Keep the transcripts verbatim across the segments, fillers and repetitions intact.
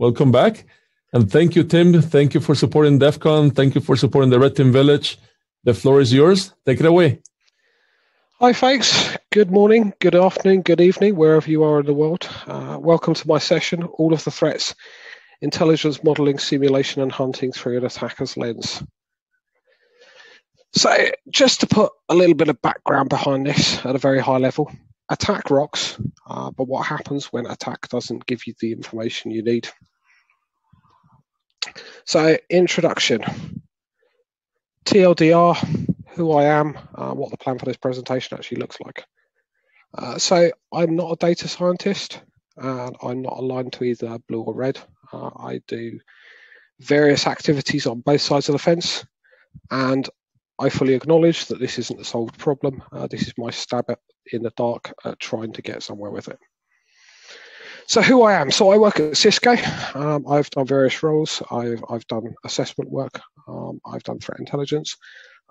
Welcome back. And thank you, Tim. Thank you for supporting DEF CON. Thank you for supporting the Red Team Village. The floor is yours. Take it away. Hi, folks. Good morning, good afternoon, good evening, wherever you are in the world. Uh, welcome to my session, All of the Threats, Intelligence Modeling, Simulation, and Hunting Through an Attacker's Lens. So just to put a little bit of background behind this at a very high level, attack rocks, uh, but what happens when attack doesn't give you the information you need? So introduction, T L D R, who I am, uh, what the plan for this presentation actually looks like. Uh, so I'm not a data scientist, and I'm not aligned to either blue or red. Uh, I do various activities on both sides of the fence, and I fully acknowledge that this isn't a solved problem. Uh, this is my stab at in the dark at trying to get somewhere with it. So who I am, so I work at Cisco. Um, I've done various roles. I've, I've done assessment work. Um, I've done threat intelligence.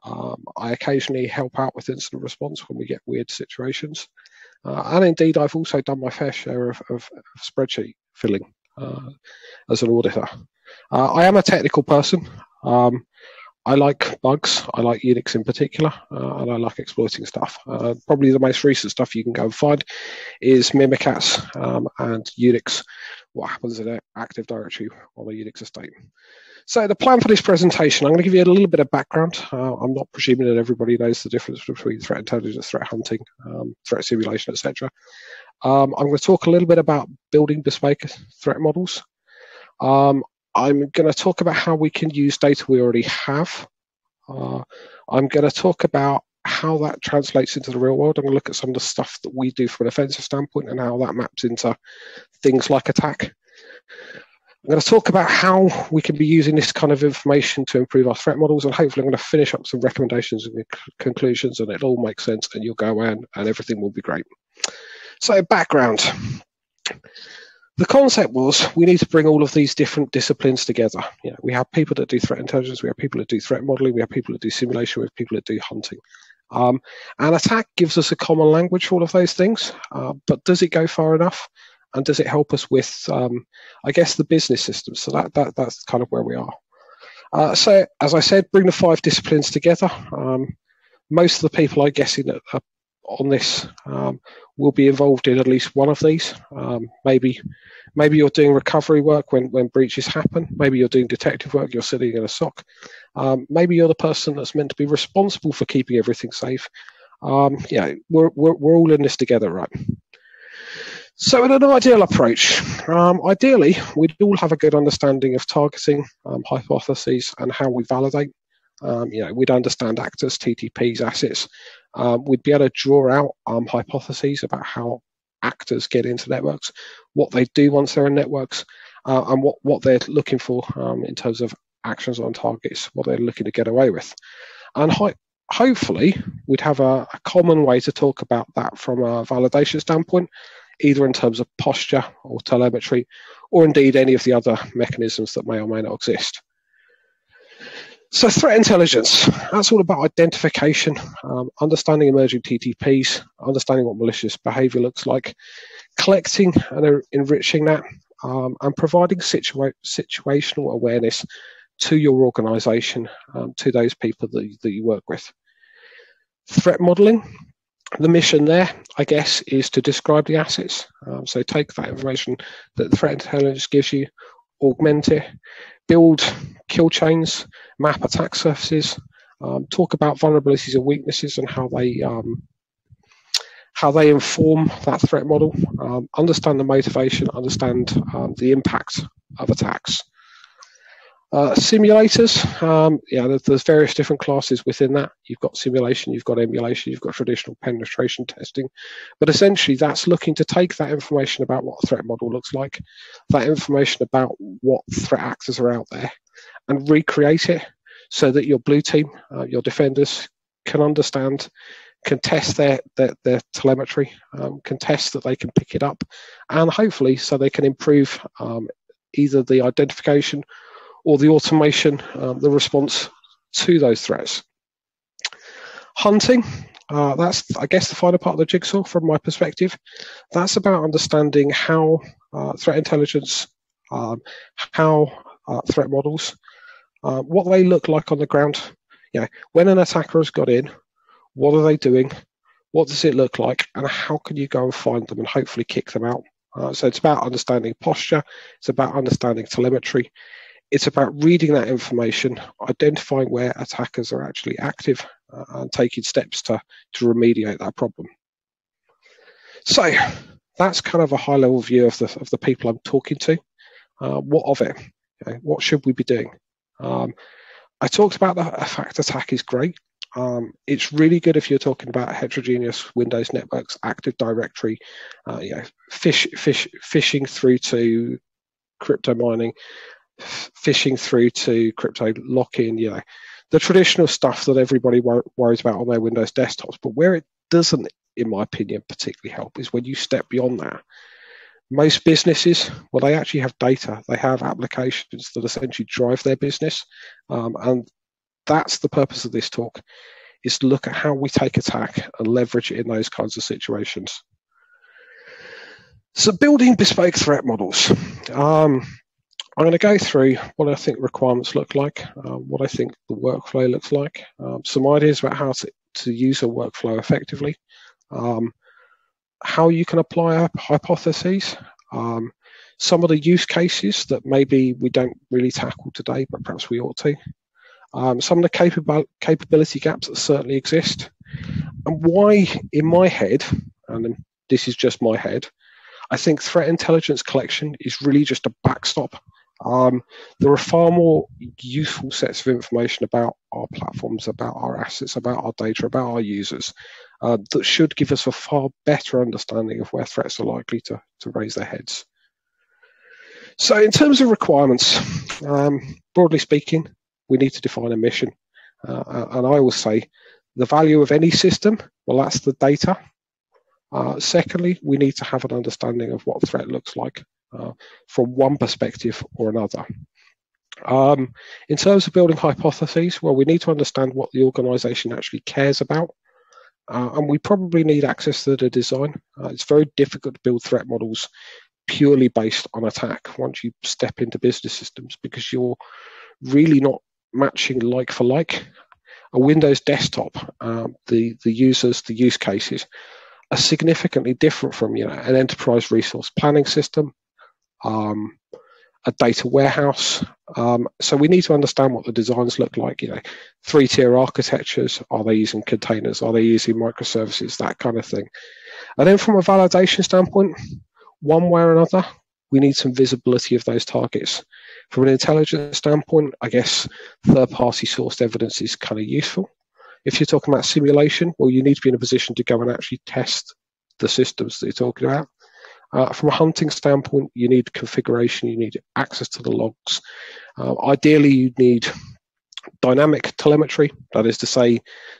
Um, I occasionally help out with incident response when we get weird situations. Uh, and indeed, I've also done my fair share of, of, of spreadsheet filling uh, as an auditor. Uh, I am a technical person. Um, I like bugs, I like Unix in particular, uh, and I like exploiting stuff. Uh, probably the most recent stuff you can go and find is Mimikatz um, and Unix, what happens in an Active Directory on a Unix estate. So the plan for this presentation, I'm going to give you a little bit of background. Uh, I'm not presuming that everybody knows the difference between threat intelligence, threat hunting, um, threat simulation, et cetera. Um, I'm going to talk a little bit about building bespoke threat models. Um, I'm going to talk about how we can use data we already have. Uh, I'm going to talk about how that translates into the real world. I'm going to look at some of the stuff that we do from an offensive standpoint and how that maps into things like attack. I'm going to talk about how we can be using this kind of information to improve our threat models, and hopefully I'm going to finish up some recommendations and conclusions, and it'll all make sense and you'll go in and everything will be great. So background. The concept was we need to bring all of these different disciplines together. You know, we have people that do threat intelligence, we have people that do threat modeling, we have people that do simulation, we have people that do hunting. Um, and attack gives us a common language for all of those things, uh, but does it go far enough? And does it help us with, um, I guess, the business system? So that, that that's kind of where we are. Uh, so as I said, bring the five disciplines together. Um, most of the people I guess in a on this um, will be involved in at least one of these. Um, maybe maybe you're doing recovery work when, when breaches happen. Maybe you're doing detective work, you're sitting in a S O C. Um, maybe you're the person that's meant to be responsible for keeping everything safe. Um, yeah, we're, we're, we're all in this together, right? So in an ideal approach, um, ideally, we'd all have a good understanding of targeting, um, hypotheses, and how we validate. Um, you know, we'd understand actors, T T Ps, assets. Um, we'd be able to draw out um, hypotheses about how actors get into networks, what they do once they're in networks, uh, and what, what they're looking for um, in terms of actions on targets, what they're looking to get away with. And ho hopefully, we'd have a, a common way to talk about that from a validation standpoint, either in terms of posture or telemetry, or indeed any of the other mechanisms that may or may not exist. So threat intelligence, that's all about identification, um, understanding emerging T T Ps, understanding what malicious behavior looks like, collecting and enriching that, um, and providing situa situational awareness to your organization, um, to those people that, that you work with. Threat modeling, the mission there, I guess, is to describe the assets. Um, so take that information that threat intelligence gives you, augment it, build kill chains, map attack surfaces, um, talk about vulnerabilities and weaknesses and how they um, how they inform that threat model, um, understand the motivation, understand um, the impact of attacks. Uh, simulators, um, yeah, there's various different classes within that. You've got simulation, you've got emulation, you've got traditional penetration testing, but essentially that's looking to take that information about what a threat model looks like, that information about what threat actors are out there, and recreate it so that your blue team, uh, your defenders, can understand, can test their, their, their telemetry, um, can test that they can pick it up, and hopefully so they can improve um, either the identification or the automation, um, the response to those threats. Hunting, uh, that's, I guess, the final part of the jigsaw from my perspective. That's about understanding how uh, threat intelligence um, how uh, threat models, uh, what they look like on the ground. You know, when an attacker has got in, what are they doing? What does it look like? And how can you go and find them and hopefully kick them out? Uh, so it's about understanding posture. It's about understanding telemetry. It's about reading that information, identifying where attackers are actually active, uh, and taking steps to, to remediate that problem. So that's kind of a high level view of the, of the people I'm talking to. Uh, what of it? Okay, what should we be doing? Um, I talked about the fact attack is great. Um, it's really good if you're talking about heterogeneous Windows networks, Active Directory, uh, you know, fish, fish, phishing through to crypto mining, phishing through to crypto lock-in, you know, the traditional stuff that everybody wor worries about on their Windows desktops. But where it doesn't, in my opinion, particularly help is when you step beyond that. Most businesses, well, they actually have data. They have applications that essentially drive their business, um, and that's the purpose of this talk, is to look at how we take attack and leverage it in those kinds of situations. So building bespoke threat models. Um, I'm going to go through what I think requirements look like, uh, what I think the workflow looks like, um, some ideas about how to, to use a workflow effectively, um, how you can apply hypotheses, um, some of the use cases that maybe we don't really tackle today, but perhaps we ought to. Um, some of the capab capability gaps that certainly exist, and why, in my head, and this is just my head, I think threat intelligence collection is really just a backstop. Um, there are far more useful sets of information about our platforms, about our assets, about our data, about our users, uh, that should give us a far better understanding of where threats are likely to, to raise their heads. So in terms of requirements, um, broadly speaking, we need to define a mission. Uh, and I will say the value of any system, well, that's the data. Uh, secondly, we need to have an understanding of what threat looks like uh, from one perspective or another. Um, in terms of building hypotheses, well, we need to understand what the organization actually cares about. Uh, and we probably need access to the design. Uh, it's very difficult to build threat models purely based on attack once you step into business systems, because you're really not matching like for like. A Windows desktop, um, the the users, the use cases are significantly different from, you know, an enterprise resource planning system, um, a data warehouse. Um, so we need to understand what the designs look like. You know, three-tier architectures. Are they using containers? Are they using microservices? That kind of thing. And then from a validation standpoint, one way or another, we need some visibility of those targets. From an intelligence standpoint, I guess third-party sourced evidence is kind of useful. If you're talking about simulation, well, you need to be in a position to go and actually test the systems that you're talking about. Uh, from a hunting standpoint, you need configuration, you need access to the logs. Uh, ideally, you need dynamic telemetry, that is to say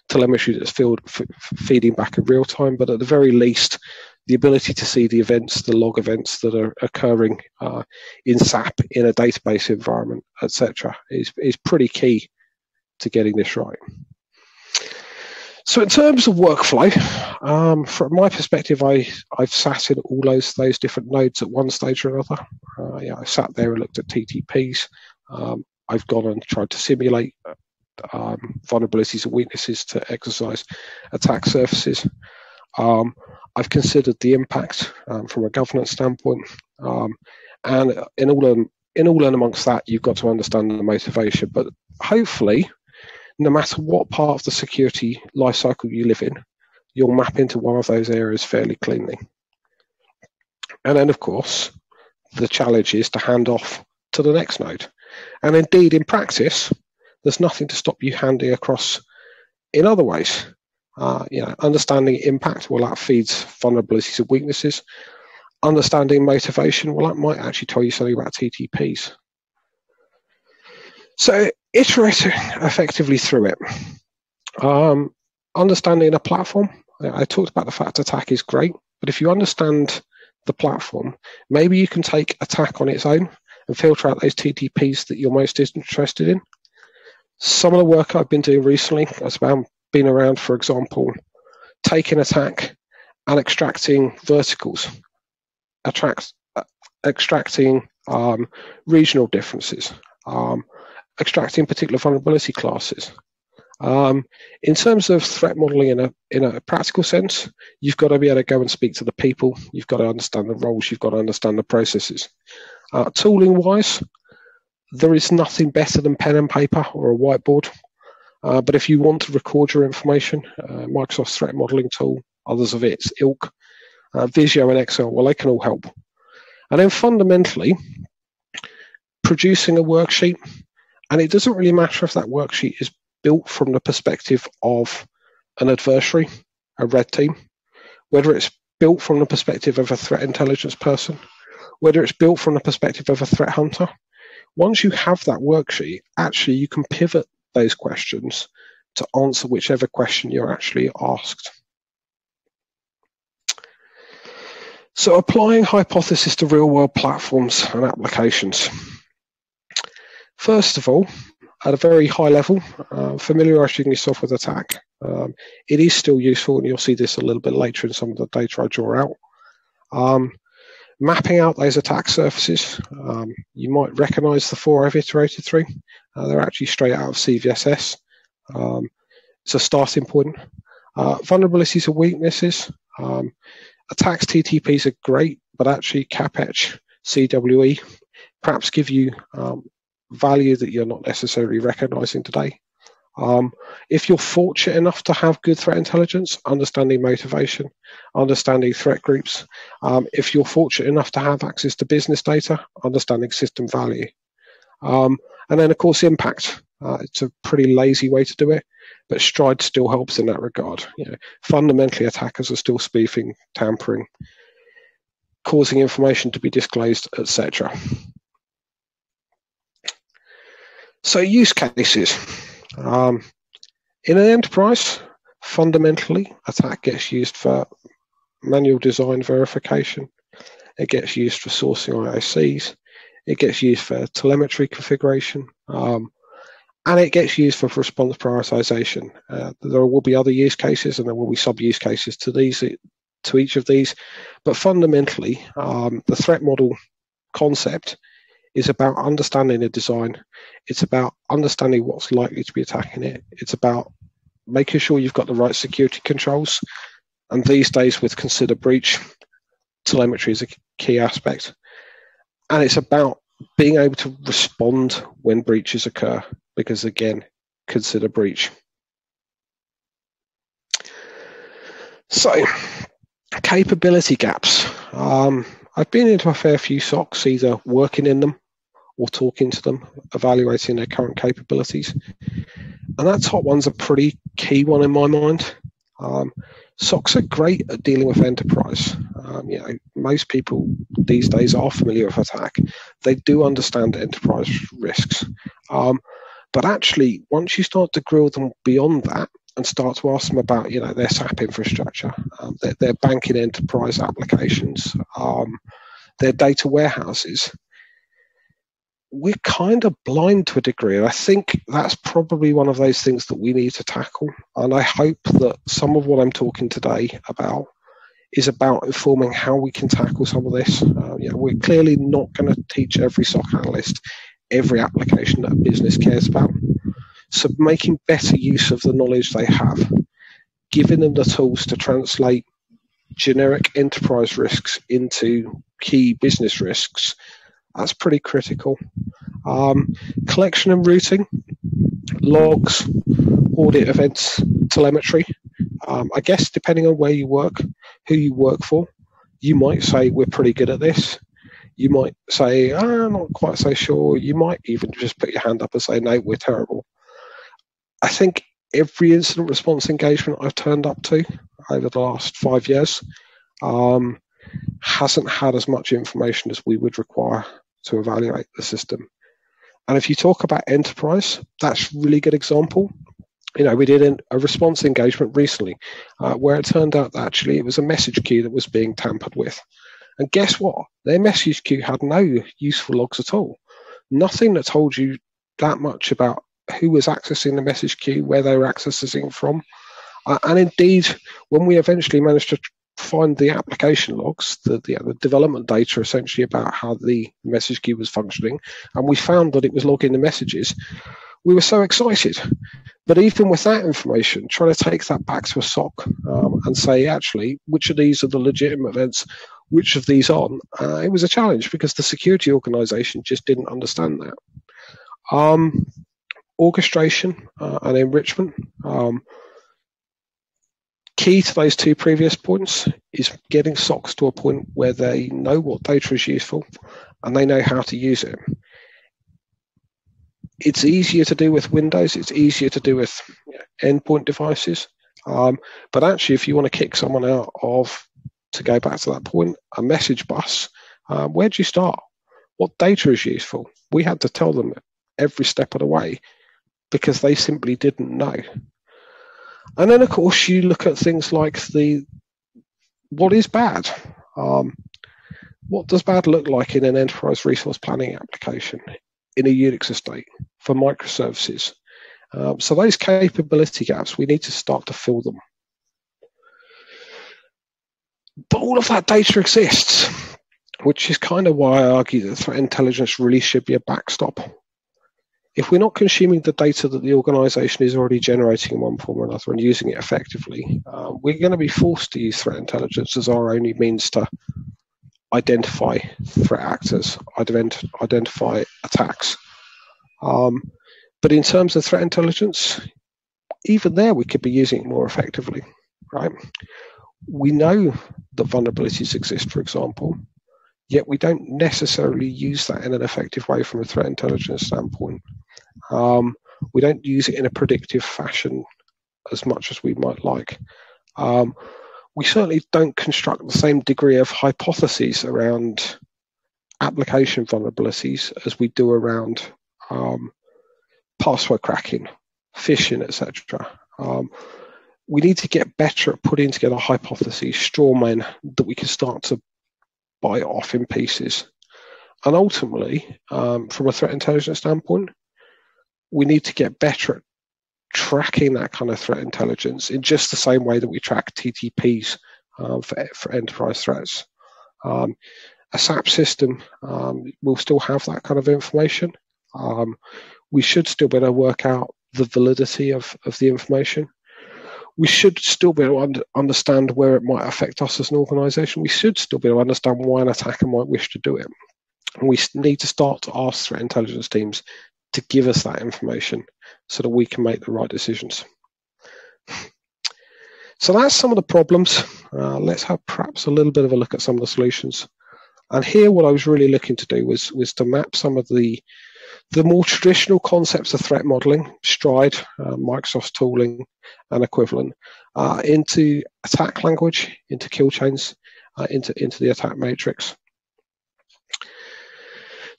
telemetry that's field f feeding back in real time, but at the very least, the ability to see the events, the log events that are occurring uh, in S A P, in a database environment, et cetera, is, is pretty key to getting this right. So in terms of workflow, um, from my perspective, I, I've sat in all those, those different nodes at one stage or another. Uh, yeah, I've sat there and looked at T T Ps. Um, I've gone and tried to simulate um, vulnerabilities and weaknesses to exercise attack surfaces. Um, I've considered the impact um, from a governance standpoint, um, and in all and in all and amongst that, you've got to understand the motivation. But hopefully, no matter what part of the security lifecycle you live in, you'll map into one of those areas fairly cleanly. And then, of course, the challenge is to hand off to the next node. And indeed, in practice, there's nothing to stop you handing across in other ways. Uh, you know, understanding impact, well, that feeds vulnerabilities and weaknesses. Understanding motivation, well, that might actually tell you something about T T Ps. So iterating effectively through it. Um, understanding a platform. I talked about the fact attack is great, but if you understand the platform, maybe you can take attack on its own and filter out those T T Ps that you're most interested in. Some of the work I've been doing recently, that's about been around, for example, taking attack and extracting verticals, attract, uh, extracting um, regional differences, um, extracting particular vulnerability classes. Um, in terms of threat modeling in a, in a practical sense, you've got to be able to go and speak to the people. You've got to understand the roles. You've got to understand the processes. Uh, Tooling-wise, there is nothing better than pen and paper or a whiteboard. Uh, but if you want to record your information, uh, Microsoft's threat modeling tool, others of its ilk, uh, Visio and Excel, well, they can all help. And then fundamentally, producing a worksheet, and it doesn't really matter if that worksheet is built from the perspective of an adversary, a red team, whether it's built from the perspective of a threat intelligence person, whether it's built from the perspective of a threat hunter. Once you have that worksheet, actually you can pivot those questions to answer whichever question you're actually asked. So applying hypothesis to real-world platforms and applications. First of all, at a very high level, uh, familiarizing yourself with attack. Um, it is still useful, and you'll see this a little bit later in some of the data I draw out. Um, mapping out those attack surfaces. Um, you might recognize the four I've iterated through. Uh, they're actually straight out of C V S S. Um, it's a starting point. Uh, vulnerabilities and weaknesses. Um, attacks T T Ps are great, but actually CAPEC, C W E, perhaps give you um, value that you're not necessarily recognizing today. Um, if you're fortunate enough to have good threat intelligence, understanding motivation, understanding threat groups. Um, if you're fortunate enough to have access to business data, understanding system value. Um, and then of course impact. Uh, it's a pretty lazy way to do it, but Stride still helps in that regard. You know, fundamentally attackers are still spoofing, tampering, causing information to be disclosed, et cetera. So use cases. Um, in an enterprise, fundamentally, attack gets used for manual design verification. It gets used for sourcing I O Cs. It gets used for telemetry configuration. Um, and it gets used for response prioritization. Uh, there will be other use cases, and there will be sub-use cases to these, to each of these. But fundamentally, um, the threat model concept is about understanding the design. It's about understanding what's likely to be attacking it. It's about making sure you've got the right security controls. And these days with consider breach, telemetry is a key aspect. And it's about being able to respond when breaches occur, because again, consider breach. So, capability gaps. Um, I've been into a fair few socks, either working in them or talking to them, evaluating their current capabilities. And that top one's a pretty key one in my mind. Um, socks are great at dealing with enterprise. Um, you know, most people these days are familiar with attack. They do understand enterprise risks. Um, but actually, once you start to grill them beyond that and start to ask them about, you know, their S A P infrastructure, um, their, their banking enterprise applications, um, their data warehouses, we're kind of blind to a degree. And I think that's probably one of those things that we need to tackle. And I hope that some of what I'm talking today about is about informing how we can tackle some of this. Uh, you know, we're clearly not going to teach every S O C analyst every application that a business cares about. So making better use of the knowledge they have, giving them the tools to translate generic enterprise risks into key business risks, that's pretty critical. Um, collection and routing, logs, audit events, telemetry. Um, I guess depending on where you work, who you work for, you might say we're pretty good at this. You might say, oh, I'm not quite so sure. You might even just put your hand up and say, no, we're terrible. I think every incident response engagement I've turned up to over the last five years um, hasn't had as much information as we would require to evaluate the system. And if you talk about enterprise, that's a really good example. You know, we did a response engagement recently uh, where it turned out that actually it was a message queue that was being tampered with. And guess what? Their message queue had no useful logs at all. Nothing that told you that much about who was accessing the message queue, where they were accessing from. Uh, and indeed, when we eventually managed to find the application logs, the, the, the development data essentially about how the message queue was functioning, and we found that it was logging the messages. We were so excited. But even with that information, trying to take that back to a S O C um, and say, actually, which of these are the legitimate events, which of these aren't, uh, it was a challenge because the security organization just didn't understand that. Um, orchestration uh, and enrichment. Um, Key to those two previous points is getting S O Cs to a point where they know what data is useful and they know how to use it. It's easier to do with Windows. It's easier to do with endpoint devices. Um, but actually, if you want to kick someone out of, to go back to that point, a message bus, uh, where do you start? What data is useful? We had to tell them every step of the way because they simply didn't know. And then, of course, you look at things like the what is bad? Um, what does bad look like in an enterprise resource planning application in a UNIX estate for microservices? Um, so those capability gaps, we need to start to fill them. But all of that data exists, which is kind of why I argue that threat intelligence really should be a backstop. If we're not consuming the data that the organization is already generating in one form or another and using it effectively, uh, we're going to be forced to use threat intelligence as our only means to identify threat actors, ident identify attacks. Um, but in terms of threat intelligence, even there we could be using it more effectively, right? We know that vulnerabilities exist, for example, yet we don't necessarily use that in an effective way from a threat intelligence standpoint. Um, we don't use it in a predictive fashion as much as we might like. Um, we certainly don't construct the same degree of hypotheses around application vulnerabilities as we do around um, password cracking, phishing, et cetera. Um, we need to get better at putting together hypotheses, straw men, that we can start to buy off in pieces. And ultimately, um, from a threat intelligence standpoint, we need to get better at tracking that kind of threat intelligence in just the same way that we track T T Ps uh, for, for enterprise threats. Um, a S A P system um, will still have that kind of information. Um, we should still be able to work out the validity of, of the information. We should still be able to understand where it might affect us as an organisation. We should still be able to understand why an attacker might wish to do it. And we need to start to ask threat intelligence teams to give us that information so that we can make the right decisions. So that's some of the problems. Uh, let's have perhaps a little bit of a look at some of the solutions. And here what I was really looking to do was, was to map some of the, the more traditional concepts of threat modeling, Stride, uh, Microsoft's tooling, and equivalent, uh, into attack language, into kill chains, uh, into, into the attack matrix.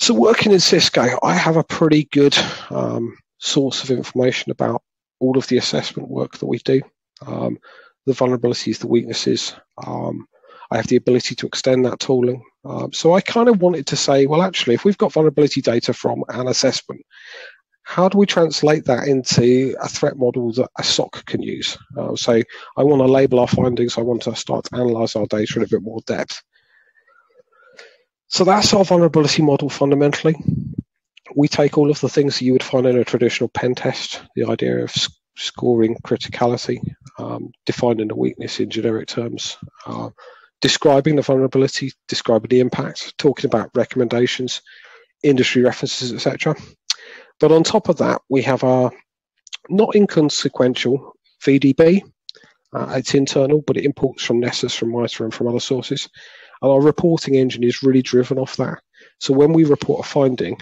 So working in Cisco, I have a pretty good um, source of information about all of the assessment work that we do, um, the vulnerabilities, the weaknesses. Um, I have the ability to extend that tooling. Um, so I kind of wanted to say, well, actually, if we've got vulnerability data from an assessment, how do we translate that into a threat model that a S O C can use? Uh, so I want to label our findings. I want to start to analyze our data in a bit more depth. So that's our vulnerability model fundamentally. We take all of the things that you would find in a traditional pen test, the idea of sc scoring criticality, um, defining the weakness in generic terms, uh, describing the vulnerability, describing the impact, talking about recommendations, industry references, et cetera. But on top of that, we have our not inconsequential V D B. Uh, it's internal, but it imports from Nessus, from MITRE, and from other sources. And our reporting engine is really driven off that. So when we report a finding,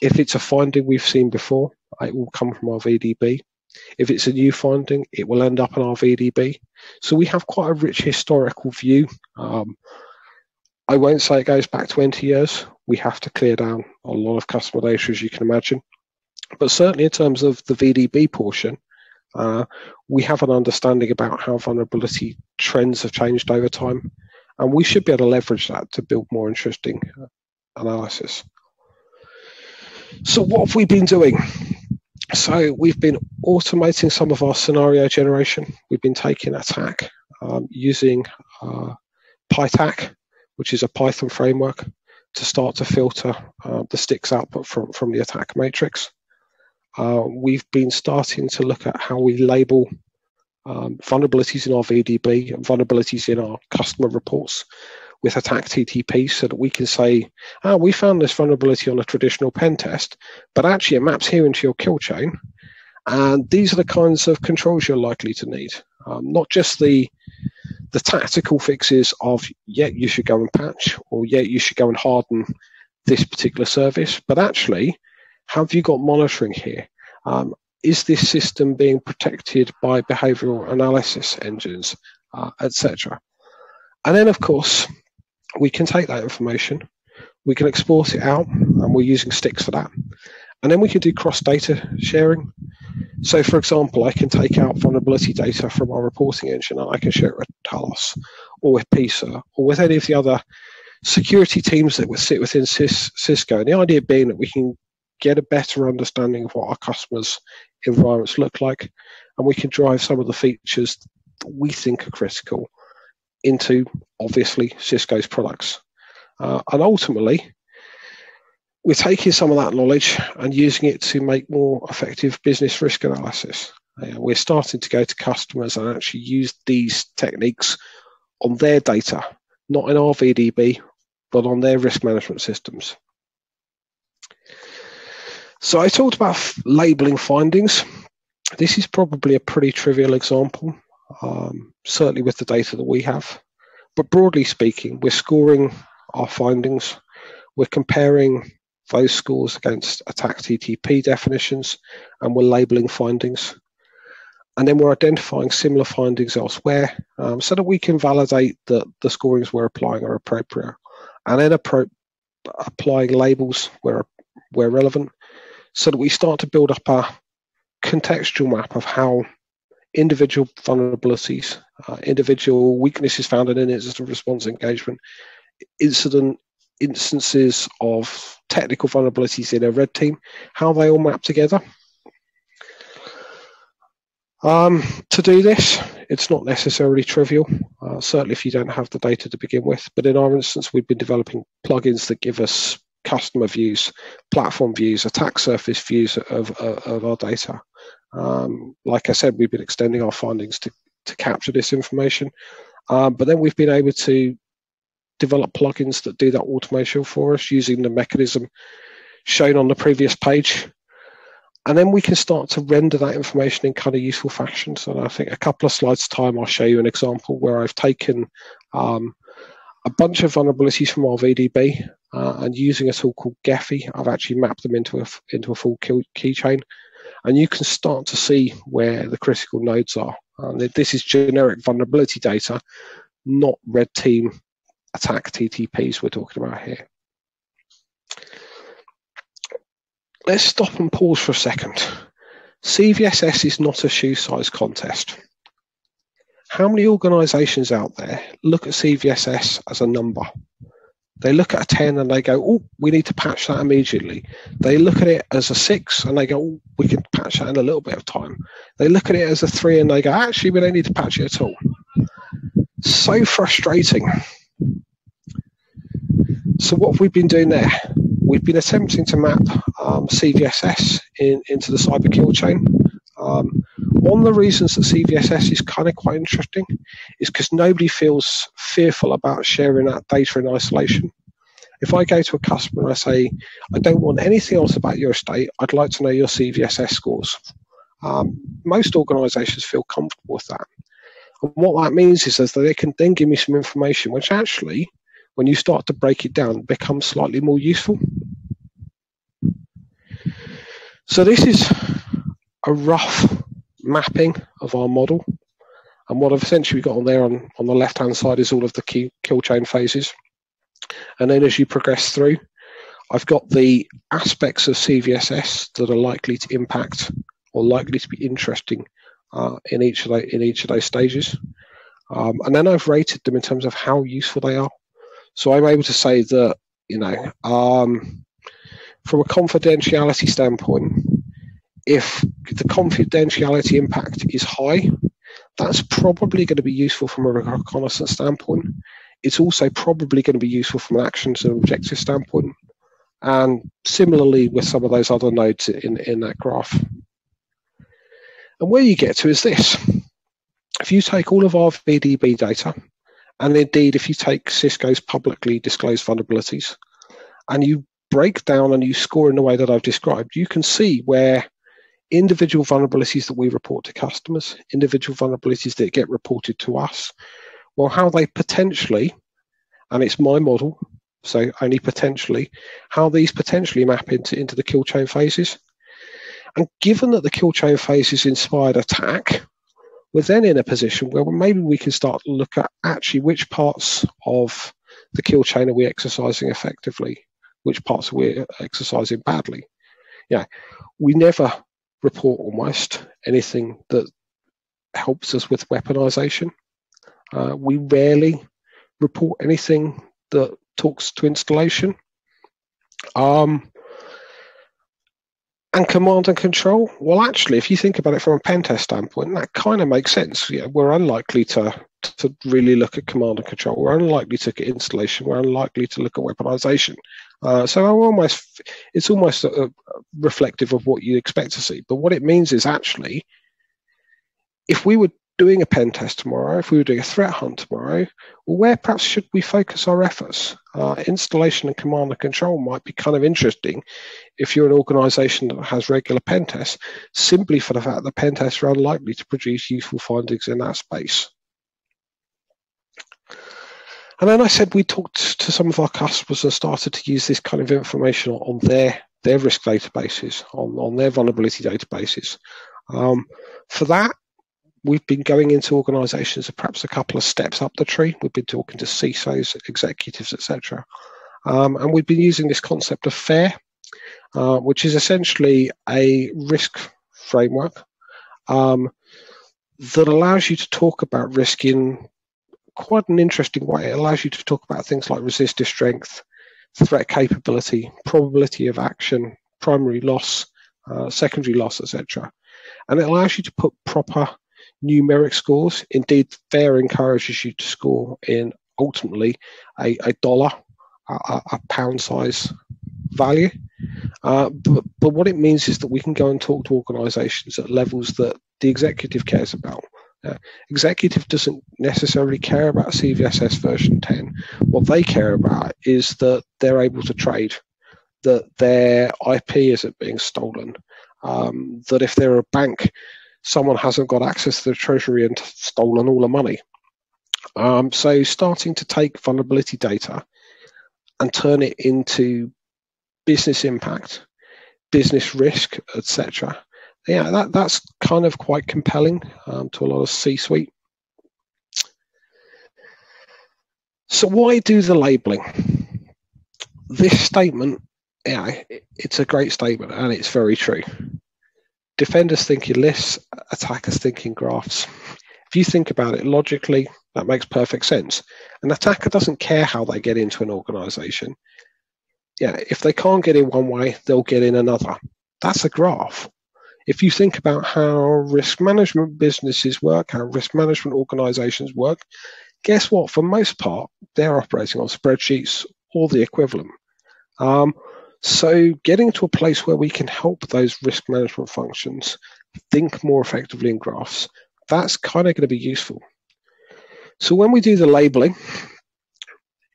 if it's a finding we've seen before, it will come from our V D B. If it's a new finding, it will end up in our V D B. So we have quite a rich historical view. Um, I won't say it goes back twenty years. We have to clear down a lot of customer data, as you can imagine. But certainly in terms of the V D B portion, uh, we have an understanding about how vulnerability trends have changed over time. And we should be able to leverage that to build more interesting analysis. So what have we been doing? So we've been automating some of our scenario generation. We've been taking attack um, using uh, PyTAC, which is a Python framework, to start to filter uh, the STIX output from, from the attack matrix. Uh, we've been starting to look at how we label um, vulnerabilities in our V D B and vulnerabilities in our customer reports with attack T T P, so that we can say, ah, we found this vulnerability on a traditional pen test, but actually it maps here into your kill chain. And these are the kinds of controls you're likely to need, um, not just the the tactical fixes of, yeah, you should go and patch, or yeah, you should go and harden this particular service, but actually, have you got monitoring here? Um, is this system being protected by behavioral analysis engines, uh, et cetera? And then, of course, we can take that information, we can export it out, and we're using STIX for that. And then we can do cross-data sharing. So, for example, I can take out vulnerability data from our reporting engine and I can share it with Talos or with PISA or with any of the other security teams that would sit within Cisco. And the idea being that we can get a better understanding of what our customers' environments look like, and we can drive some of the features that we think are critical into, obviously, Cisco's products. Uh, and ultimately, we're taking some of that knowledge and using it to make more effective business risk analysis. Uh, we're starting to go to customers and actually use these techniques on their data, not in our V D B, but on their risk management systems. So I talked about labeling findings. This is probably a pretty trivial example, um, certainly with the data that we have. But broadly speaking, we're scoring our findings. We're comparing those scores against attack T T P definitions, and we're labeling findings. And then we're identifying similar findings elsewhere um, so that we can validate that the scorings we're applying are appropriate. And then appro applying labels where, where relevant, so that we start to build up a contextual map of how individual vulnerabilities, uh, individual weaknesses found in an incident response engagement, incident instances of technical vulnerabilities in a red team, how they all map together. Um, to do this, it's not necessarily trivial, uh, certainly if you don't have the data to begin with, but in our instance, we've been developing plugins that give us customer views, platform views, attack surface views of, of, of our data. Um, like I said, we've been extending our findings to, to capture this information, um, but then we've been able to develop plugins that do that automation for us using the mechanism shown on the previous page. And then we can start to render that information in kind of useful fashion. So I think a couple of slides time, I'll show you an example where I've taken um, a bunch of vulnerabilities from our V D B uh, and using a tool called Gephi, I've actually mapped them into a, into a full keychain. And you can start to see where the critical nodes are. And this is generic vulnerability data, not red team attack T T Ps we're talking about here. Let's stop and pause for a second. C V S S is not a shoe size contest. How many organizations out there look at C V S S as a number? They look at a ten and they go, oh, we need to patch that immediately. They look at it as a six and they go, oh, we can patch that in a little bit of time. They look at it as a three and they go, actually, we don't need to patch it at all. So frustrating. So what have we been doing there? We've been attempting to map um, C V S S in, into the cyber kill chain. Um, one of the reasons that C V S S is kind of quite interesting is because nobody feels fearful about sharing that data in isolation. If I go to a customer and I say, I don't want anything else about your estate, I'd like to know your C V S S scores. Um, most organizations feel comfortable with that. And what that means is, is that they can then give me some information, which actually, when you start to break it down, becomes slightly more useful. So this is a rough mapping of our model. And what I've essentially got on there on, on the left-hand side is all of the key kill chain phases. And then as you progress through, I've got the aspects of C V S S that are likely to impact or likely to be interesting Uh, in each of the, in each of those stages, um, and then I've rated them in terms of how useful they are. So I'm able to say that, you know, um, from a confidentiality standpoint, if the confidentiality impact is high, That's probably going to be useful from a reconnaissance standpoint. It's also probably going to be useful from an actions and objective standpoint. And similarly with some of those other nodes in, in that graph. And where you get to is this. If you take all of our V D B data, and indeed if you take Cisco's publicly disclosed vulnerabilities, and you break down and you score in the way that I've described, you can see where individual vulnerabilities that we report to customers, individual vulnerabilities that get reported to us, well, how they potentially, and it's my model, so only potentially, how these potentially map into, into the kill chain phases. And given that the kill chain phases inspired attack, we're then in a position where maybe we can start to look at actually which parts of the kill chain are we exercising effectively, which parts are we exercising badly. Yeah, we never report almost anything that helps us with weaponization. Uh, we rarely report anything that talks to installation. Um, and command and control, well, actually, if you think about it from a pen test standpoint, that kind of makes sense. Yeah, we're unlikely to, to really look at command and control. We're unlikely to look at installation. We're unlikely to look at weaponization. Uh, so I'm almost, it's almost a, a reflective of what you expect to see. But what it means is actually, if we were doing a pen test tomorrow, if we were doing a threat hunt tomorrow, well, where perhaps should we focus our efforts? Uh, installation and command and control might be kind of interesting if you're an organization that has regular pen tests, simply for the fact that pen tests are unlikely to produce useful findings in that space. And then I said we talked to some of our customers and started to use this kind of information on their, their risk databases, on, on their vulnerability databases. Um, for that, we've been going into organizations perhaps a couple of steps up the tree. We've been talking to C I S Os, executives, et cetera. Um, and we've been using this concept of FAIR, uh, which is essentially a risk framework um, that allows you to talk about risk in quite an interesting way. It allows you to talk about things like resistive strength, threat capability, probability of action, primary loss, uh, secondary loss, et cetera. And it allows you to put proper numeric scores. Indeed, FAIR encourages you to score in ultimately a, a dollar, a, a pound size value. Uh, but, but what it means is that we can go and talk to organizations at levels that the executive cares about. Uh, executive doesn't necessarily care about C V S S version ten. What they care about is that they're able to trade, that their I P isn't being stolen, um, that if they're a bank, someone hasn't got access to the treasury and stolen all the money. Um, so starting to take vulnerability data and turn it into business impact, business risk, et cetera. Yeah, that, that's kind of quite compelling um, to a lot of C-suite. So why do the labeling? This statement, yeah, it, it's a great statement and it's very true. Defenders think in lists, attackers think in graphs. If you think about it logically, that makes perfect sense. An attacker doesn't care how they get into an organization. Yeah, if they can't get in one way, they'll get in another. That's a graph. If you think about how risk management businesses work, how risk management organizations work, guess what? For most part, they're operating on spreadsheets or the equivalent. Um, So getting to a place where we can help those risk management functions think more effectively in graphs, that's kind of going to be useful. So when we do the labeling,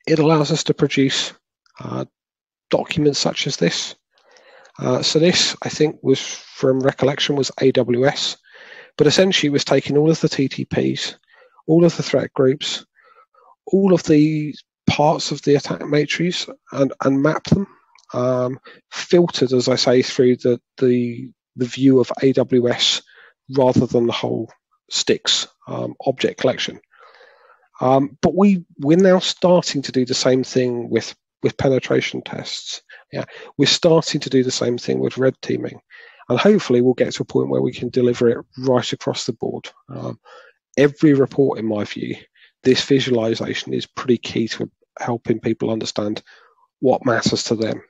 it allows us to produce uh, documents such as this. Uh, so this, I think, was from recollection, was A W S, but essentially it was taking all of the T T Ps, all of the threat groups, all of the parts of the attack matrix and, and map them. Um, filtered, as I say, through the, the the view of A W S rather than the whole STIX um, object collection. Um, but we we're now starting to do the same thing with with penetration tests. Yeah, we're starting to do the same thing with red teaming, and hopefully we'll get to a point where we can deliver it right across the board. Um, every report, in my view, this visualization is pretty key to helping people understand what matters to them.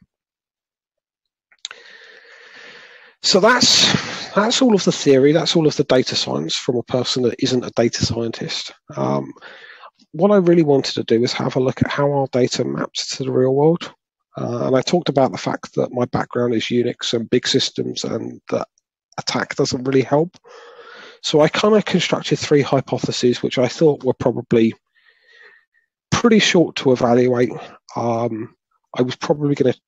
So that's that's all of the theory. That's all of the data science from a person that isn't a data scientist. Um, what I really wanted to do is have a look at how our data maps to the real world. Uh, and I talked about the fact that my background is Unix and big systems, and that attack doesn't really help. So I kind of constructed three hypotheses, which I thought were probably pretty short to evaluate. Um, I was probably going to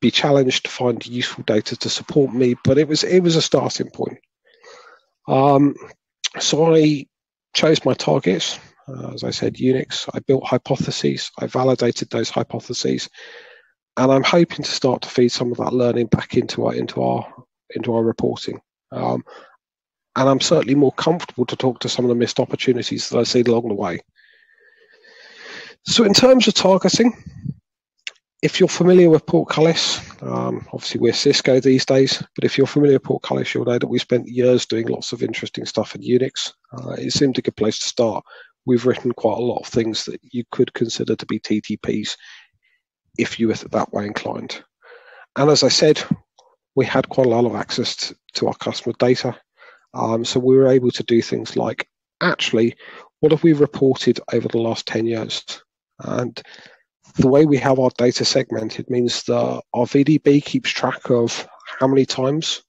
be challenged to find useful data to support me, but it was it was a starting point. Um, so I chose my targets. Uh, as I said, Unix. I built hypotheses. I validated those hypotheses, and I'm hoping to start to feed some of that learning back into our into our into our reporting. Um, and I'm certainly more comfortable to talk to some of the missed opportunities that I see along the way. So in terms of targeting, if you're familiar with Portcullis, um, obviously we're Cisco these days, but if you're familiar with Portcullis, you'll know that we spent years doing lots of interesting stuff in Unix. Uh, it seemed a good place to start. We've written quite a lot of things that you could consider to be T T Ps if you were that way inclined. And as I said, we had quite a lot of access to, to our customer data. Um, so we were able to do things like, actually, what have we reported over the last ten years? And the way we have our data segmented means that our V D B keeps track of how many times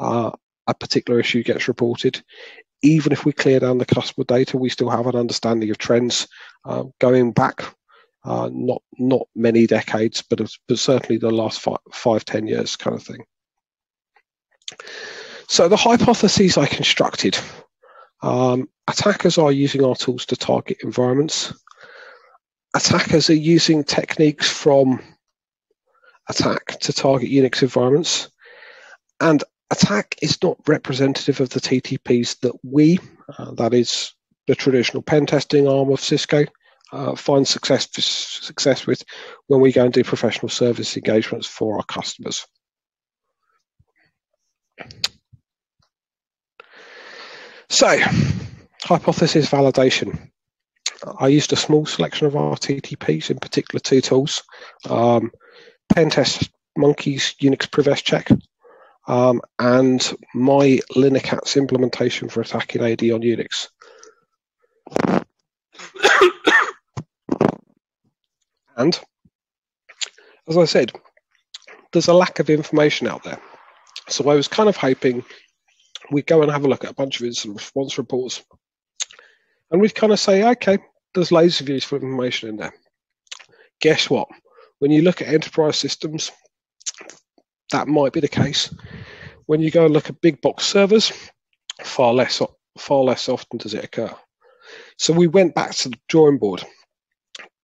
uh, a particular issue gets reported. Even if we clear down the customer data, we still have an understanding of trends uh, going back, uh, not not many decades, but, but certainly the last five, five, ten years kind of thing. So the hypotheses I constructed, um, attackers are using our tools to target environments. Attackers are using techniques from attack to target Unix environments, and attack is not representative of the T T Ps that we, uh, that is the traditional pen testing arm of Cisco, uh, find success, success with when we go and do professional service engagements for our customers. So, hypothesis validation. I used a small selection of our T T Ps, in particular two tools, um, Pen Test Monkey's Unix Privest Check, um, and my LinuxCat's implementation for attacking A D on Unix. And, as I said, there's a lack of information out there. So I was kind of hoping we'd go and have a look at a bunch of incident response reports, and we'd kind of say, okay, there's loads of useful information in there. Guess what? When you look at enterprise systems, that might be the case. When you go and look at big box servers, far less, far less often does it occur. So we went back to the drawing board.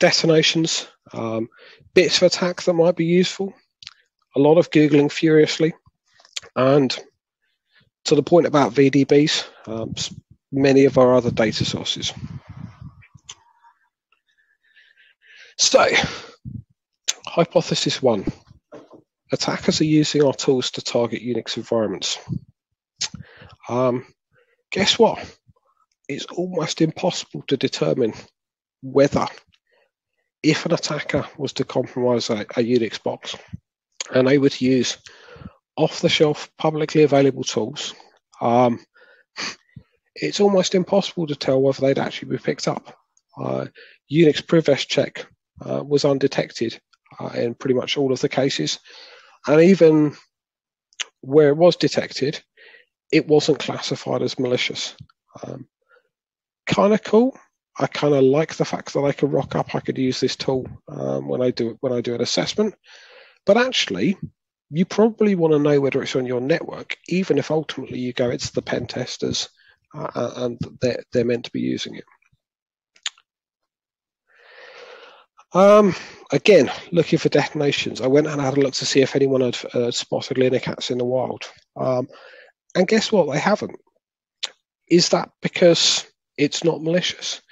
Detonations, um, bits of attack that might be useful, a lot of Googling furiously, and to the point about V D Bs, um, many of our other data sources. So, hypothesis one, attackers are using our tools to target Unix environments. Um, guess what? It's almost impossible to determine whether, if an attacker was to compromise a, a Unix box and they were to use off-the-shelf publicly available tools, um, it's almost impossible to tell whether they'd actually be picked up. Uh, Unix Privest Check uh, was undetected uh, in pretty much all of the cases. And even where it was detected, it wasn't classified as malicious. Um, kind of cool. I kind of like the fact that I could rock up, I could use this tool um, when I do when I do an assessment. But actually, you probably want to know whether it's on your network, even if ultimately you go it's the pen testers Uh, and they're, they're meant to be using it. Um, again, looking for detonations. I went and had a look to see if anyone had uh, spotted LinuxCats in the wild. Um, and guess what? They haven't. Is that because it's not malicious?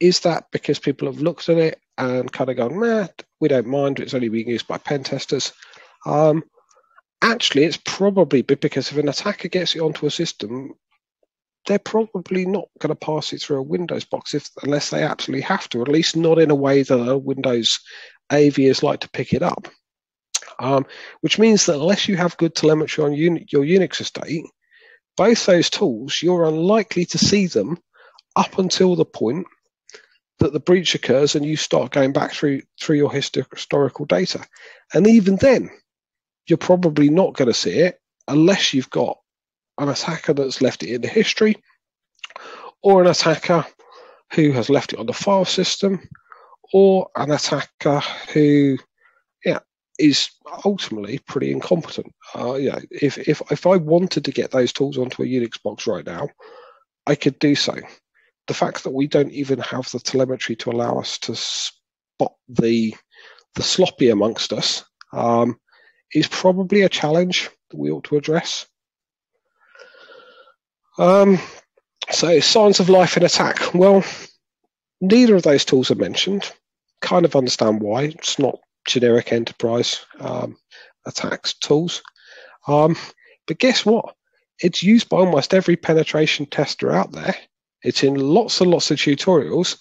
Is that because people have looked at it and kind of gone, nah, we don't mind, it's only being used by pen testers? Um, actually, it's probably because if an attacker gets it onto a system, they're probably not going to pass it through a Windows box if, unless they absolutely have to, or at least not in a way that a Windows A V Is like to pick it up. Um, which means that unless you have good telemetry on un your Unix estate, both those tools, you're unlikely to see them up until the point that the breach occurs and you start going back through through your histor historical data. And even then, you're probably not going to see it unless you've got an attacker that's left it in the history, or an attacker who has left it on the file system, or an attacker who yeah, is ultimately pretty incompetent. Uh, yeah, if, if, if I wanted to get those tools onto a Unix box right now, I could do so. The fact that we don't even have the telemetry to allow us to spot the, the sloppy amongst us um, is probably a challenge that we ought to address. Um, so signs of life in attack. Well, neither of those tools are mentioned. Kind of understand why. It's not generic enterprise um, attacks tools. Um, but guess what? It's used by almost every penetration tester out there. It's in lots and lots of tutorials,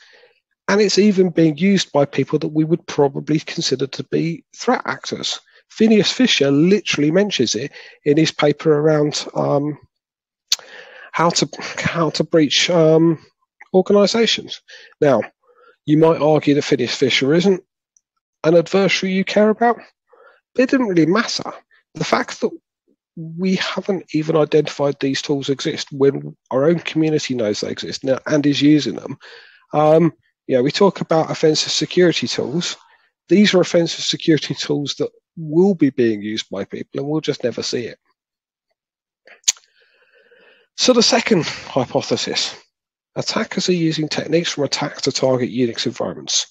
and it's even being used by people that we would probably consider to be threat actors. Phineas Fisher literally mentions it in his paper around um, how to how to breach um, organizations. Now, you might argue that Phineas Fisher isn't an adversary you care about, but it didn't really matter. The fact that we haven't even identified these tools exist when our own community knows they exist now and is using them. Um, yeah, we talk about offensive security tools. These are offensive security tools that will be being used by people and we'll just never see it. So the second hypothesis, attackers are using techniques from attack to target Unix environments.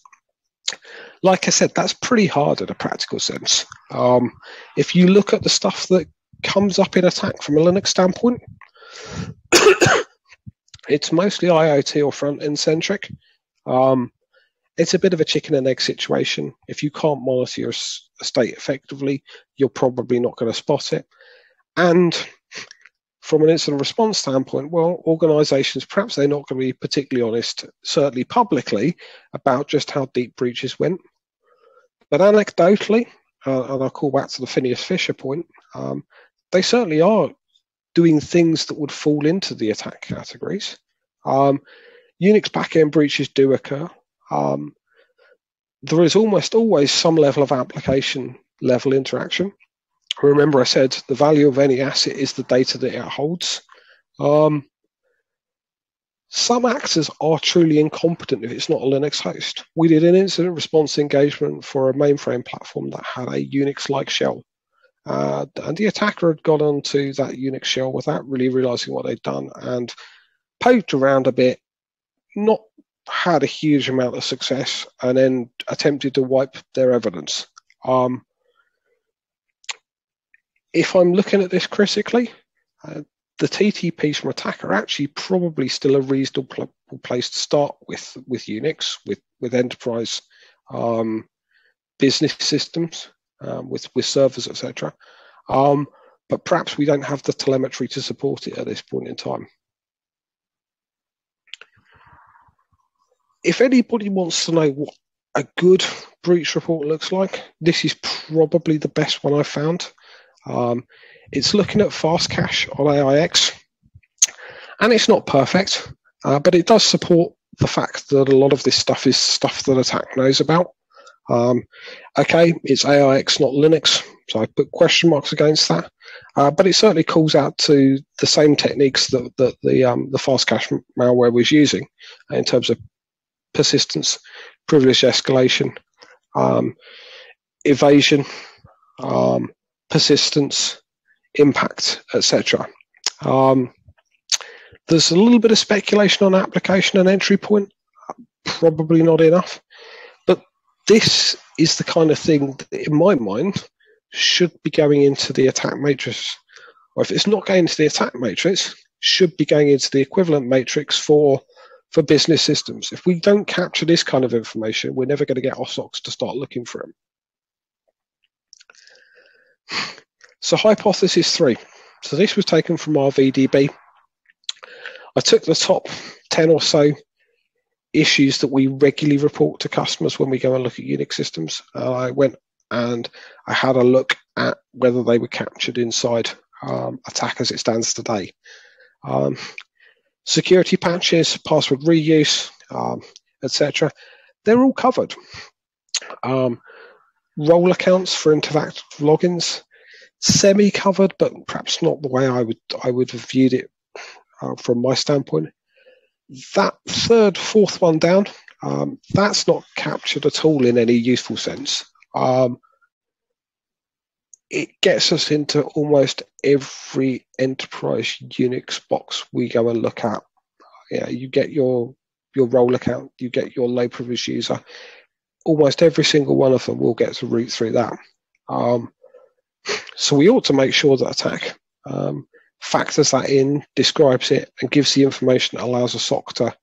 Like I said, that's pretty hard in a practical sense. Um, if you look at the stuff that comes up in attack from a Linux standpoint, it's mostly I O T or front-end centric. Um, it's a bit of a chicken and egg situation. If you can't monitor your state effectively, you're probably not going to spot it. And from an incident response standpoint, well, organizations, perhaps they're not going to be particularly honest, certainly publicly, about just how deep breaches went. But anecdotally, uh, and I'll call back to the Phineas Fisher point, um, they certainly are doing things that would fall into the attack categories. Um, Unix backend breaches do occur. Um, there is almost always some level of application level interaction. Remember I said the value of any asset is the data that it holds. Um, some actors are truly incompetent if it's not a Linux host. We did an incident response engagement for a mainframe platform that had a Unix-like shell. Uh, and the attacker had gone onto that Unix shell without really realizing what they'd done and poked around a bit, not had a huge amount of success, and then attempted to wipe their evidence. Um, if I'm looking at this critically, uh, the T T Ps from attack are actually probably still a reasonable place to start with, with Unix, with, with enterprise um, business systems. Um, with, with servers, et cetera. Um, but perhaps we don't have the telemetry to support it at this point in time. If anybody wants to know what a good breach report looks like, this is probably the best one I've found. Um, it's looking at FastCash on A I X, and it's not perfect, uh, but it does support the fact that a lot of this stuff is stuff that attack knows about. Um, okay, it's A I X, not Linux, so I put question marks against that. Uh, but it certainly calls out to the same techniques that, that the um, the FastCash malware was using in terms of persistence, privilege escalation, um, evasion, um, persistence, impact, et cetera. Um, there's a little bit of speculation on application and entry point, probably not enough. This is the kind of thing that, in my mind, should be going into the attack matrix. Or if it's not going into the attack matrix, should be going into the equivalent matrix for, for business systems. If we don't capture this kind of information, we're never going to get our socks to start looking for them. So hypothesis three. So this was taken from our V D B. I took the top ten or so issues that we regularly report to customers when we go and look at Unix systems. Uh, I went and I had a look at whether they were captured inside um, attack as it stands today. um, security patches, password reuse, um, et cetera. They're all covered. Um, role accounts for interactive logins, semi-covered, but perhaps not the way I would I would have viewed it uh, from my standpoint. That third, fourth one down, um, that's not captured at all in any useful sense. Um, it gets us into almost every enterprise Unix box we go and look at. Yeah, you get your your role account, you get your low privilege user. Almost every single one of them will get to root through that. Um, so we ought to make sure that attack um, factors that in, describes it, and gives the information that allows a S O C to,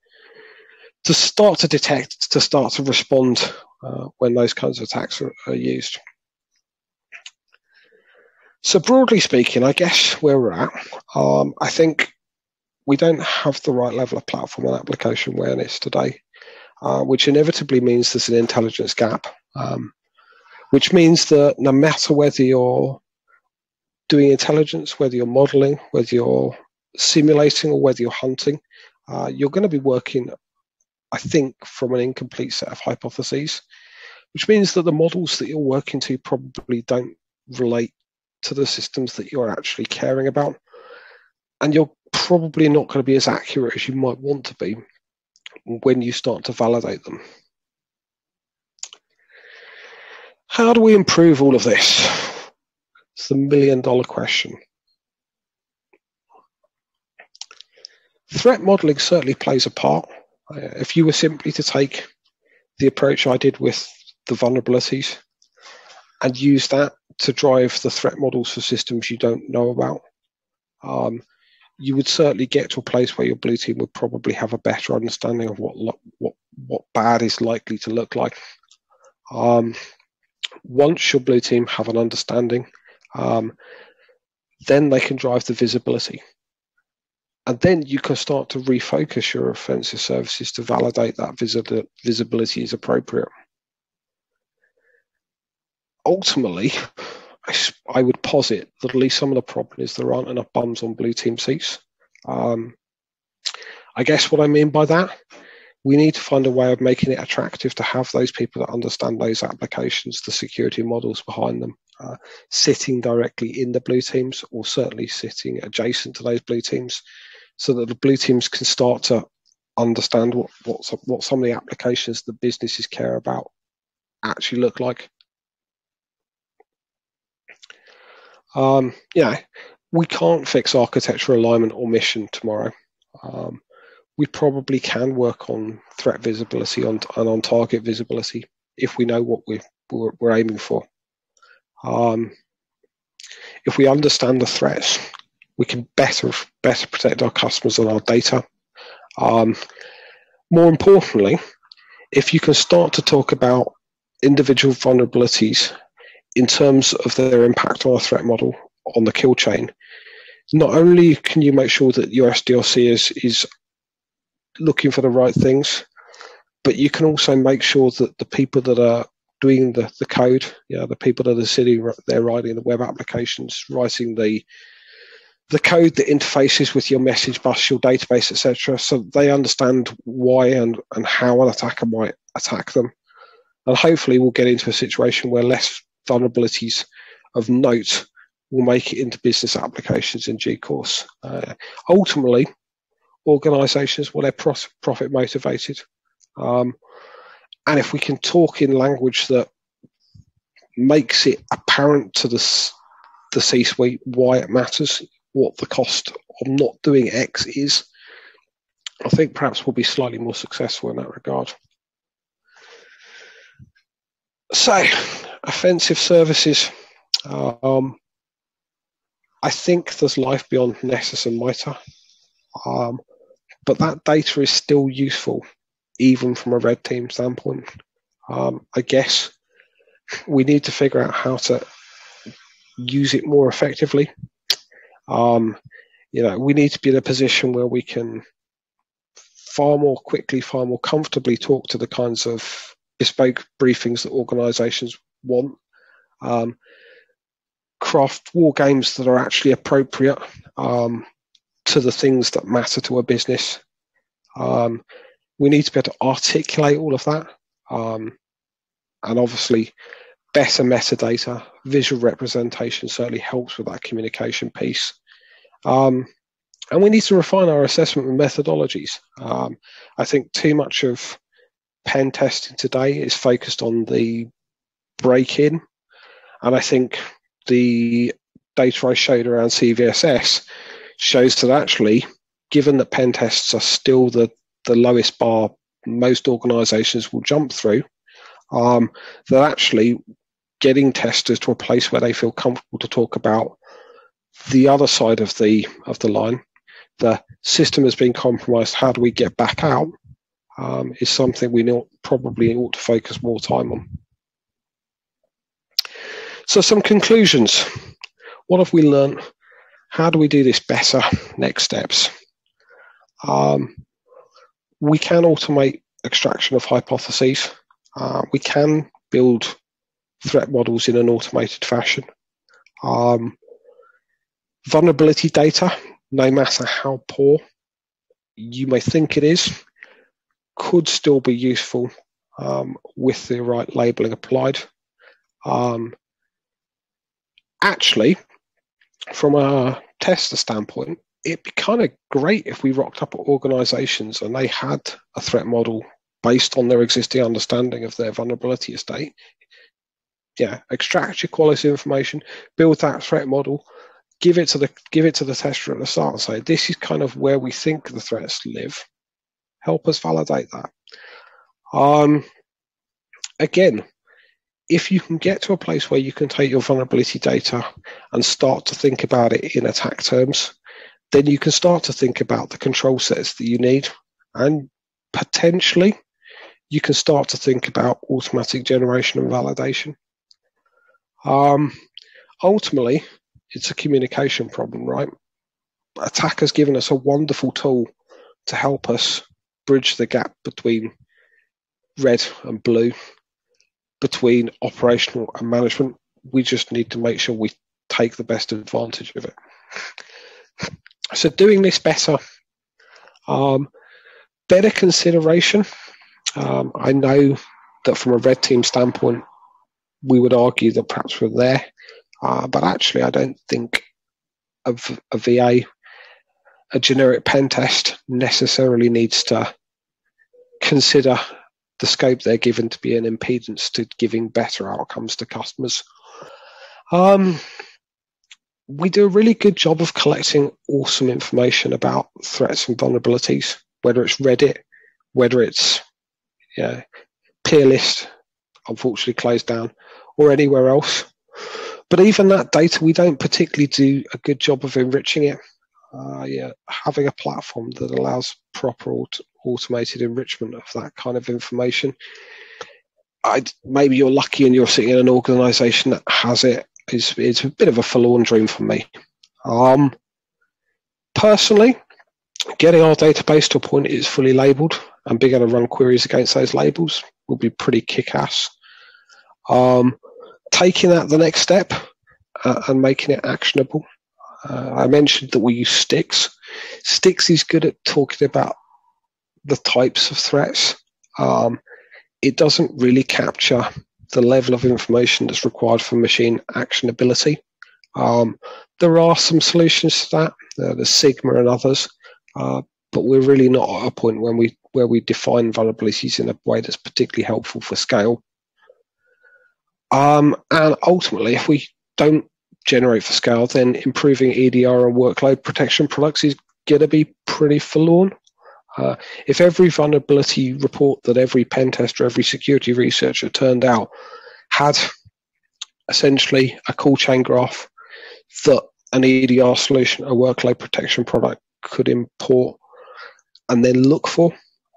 to start to detect, to start to respond uh, when those kinds of attacks are, are used. So broadly speaking, I guess where we're at, um, I think we don't have the right level of platform and application awareness today. Uh, which inevitably means there's an intelligence gap, um, which means that no matter whether you're doing intelligence, whether you're modeling, whether you're simulating, or whether you're hunting, uh, you're going to be working, I think, from an incomplete set of hypotheses, which means that the models that you're working to probably don't relate to the systems that you're actually caring about, and you're probably not going to be as accurate as you might want to be when you start to validate them. How do we improve all of this? It's the million dollar question. Threat modeling certainly plays a part. If you were simply to take the approach I did with the vulnerabilities and use that to drive the threat models for systems you don't know about, um, you would certainly get to a place where your blue team would probably have a better understanding of what what what bad is likely to look like. Um, once your blue team have an understanding, um, then they can drive the visibility, and then you can start to refocus your offensive services to validate that visi visibility is appropriate. Ultimately, I would posit that at least some of the problem is there aren't enough bums on blue team seats. Um, I guess what I mean by that, we need to find a way of making it attractive to have those people that understand those applications, the security models behind them, uh, sitting directly in the blue teams or certainly sitting adjacent to those blue teams so that the blue teams can start to understand what, what, what some of the applications that businesses care about actually look like. Um, yeah, we can't fix architectural alignment or mission tomorrow. Um, we probably can work on threat visibility on, and on target visibility if we know what we, we're, we're aiming for. Um, if we understand the threats, we can better, better protect our customers and our data. Um, more importantly, if you can start to talk about individual vulnerabilities in terms of their impact on a threat model on the kill chain, not only can you make sure that your S D L C is, is looking for the right things, but you can also make sure that the people that are doing the, the code, you know, the people that are sitting there writing the web applications, writing the the code that interfaces with your message bus, your database, et cetera, so they understand why and, and how an attacker might attack them. And hopefully we'll get into a situation where less vulnerabilities of note will make it into business applications in due course. Uh, ultimately, organizations, well, they're profit motivated. Um, and if we can talk in language that makes it apparent to the, the C-suite why it matters, what the cost of not doing X is, I think perhaps we'll be slightly more successful in that regard. So, offensive services, um, I think there's life beyond Nessus and MITRE, um, but that data is still useful, even from a red team standpoint. Um, I guess we need to figure out how to use it more effectively. Um, you know, we need to be in a position where we can far more quickly, far more comfortably talk to the kinds of bespoke briefings that organisations want, um, craft war games that are actually appropriate um, to the things that matter to a business. Um, we need to be able to articulate all of that. Um, and obviously, better metadata, visual representation certainly helps with that communication piece. Um, and we need to refine our assessment and methodologies. Um, I think too much of pen testing today is focused on the break-in. And I think the data I showed around C V S S shows that actually, given that pen tests are still the, the lowest bar most organizations will jump through, um, that actually getting testers to a place where they feel comfortable to talk about the other side of the, of the line, the system has been compromised, how do we get back out, um, is something we probably ought to focus more time on. So some conclusions. What have we learned? How do we do this better? Next steps. Um, we can automate extraction of hypotheses. Uh, we can build threat models in an automated fashion. Um, vulnerability data, no matter how poor you may think it is, could still be useful um, with the right labeling applied. Um, Actually, from a tester standpoint, it'd be kind of great if we rocked up at organizations and they had a threat model based on their existing understanding of their vulnerability estate. Yeah, extract your quality information, build that threat model, give it to the give it to the tester at the start and say, this is kind of where we think the threats live. Help us validate that. Um, again, if you can get to a place where you can take your vulnerability data and start to think about it in attack terms, then you can start to think about the control sets that you need. And potentially, you can start to think about automatic generation and validation. Um, ultimately, it's a communication problem, right? Attack has given us a wonderful tool to help us bridge the gap between red and blue, between operational and management. We just need to make sure we take the best advantage of it. So doing this better, um, better consideration. Um, I know that from a red team standpoint, we would argue that perhaps we're there, uh, but actually I don't think a, a V A, a generic pen test necessarily needs to consider the scope they're given to be an impedance to giving better outcomes to customers. Um, we do a really good job of collecting awesome information about threats and vulnerabilities, whether it's Reddit, whether it's you know, peer list, unfortunately closed down, or anywhere else. But even that data, we don't particularly do a good job of enriching it. Uh, yeah, having a platform that allows proper auto automated enrichment of that kind of information. I'd, maybe you're lucky and you're sitting in an organisation that has it. It's, it's a bit of a forlorn dream for me. Um, personally, getting our database to a point it's fully labelled and being able to run queries against those labels will be pretty kick-ass. Um, taking that the next step uh, and making it actionable. Uh, I mentioned that we use STIX. STIX is good at talking about the types of threats. Um, it doesn't really capture the level of information that's required for machine actionability. Um, there are some solutions to that, uh, there's Sigma and others, uh, but we're really not at a point when we, where we define vulnerabilities in a way that's particularly helpful for scale. Um, and ultimately, if we don't generate for scale, then improving E D R and workload protection products is going to be pretty forlorn. Uh, if every vulnerability report that every pen tester, every security researcher turned out had essentially a call chain graph that an E D R solution, a workload protection product could import and then look for,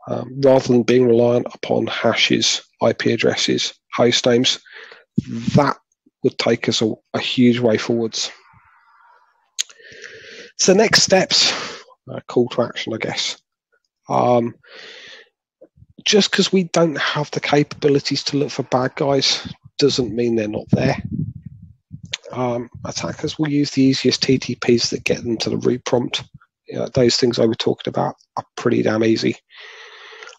um, rather than being reliant upon hashes, I P addresses, host names, that would take us a, a huge way forwards. So next steps, uh, call to action, I guess. Um, just because we don't have the capabilities to look for bad guys doesn't mean they're not there. Um, attackers will use the easiest T T Ps that get them to the root prompt. uh, those things I was talking about are pretty damn easy.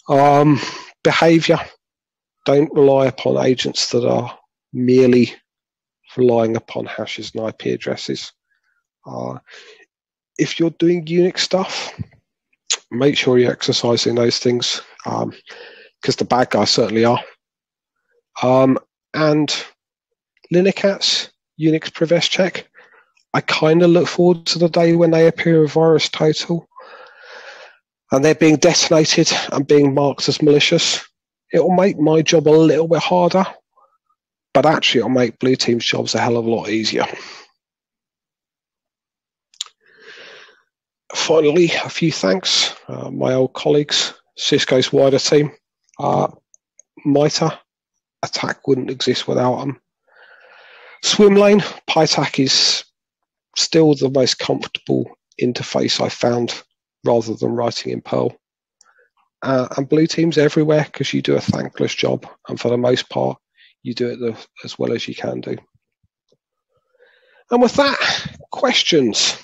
Um, behavior. Don't rely upon agents that are merely relying upon hashes and I P addresses. Uh, if you're doing Unix stuff, make sure you're exercising those things, because um, the bad guys certainly are. Um, and LinuxCat's Unix Prevest Check, I kind of look forward to the day when they appear a virus total and they're being detonated and being marked as malicious. It'll make my job a little bit harder, but actually it'll make Blue Team's jobs a hell of a lot easier. Finally, a few thanks. Uh, my old colleagues, Cisco's wider team, uh, MITRE, attack wouldn't exist without them. Swimlane, PyTAC is still the most comfortable interface I found rather than writing in Perl. Uh, and Blue Team's everywhere, because you do a thankless job, and for the most part, you do it the, as well as you can do. And with that, questions.